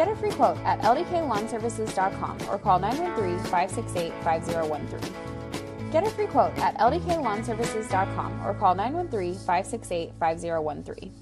Get a free quote at ldklawnservices.com or call 913-568-5013. Get a free quote at ldklawnservices.com or call 913-568-5013.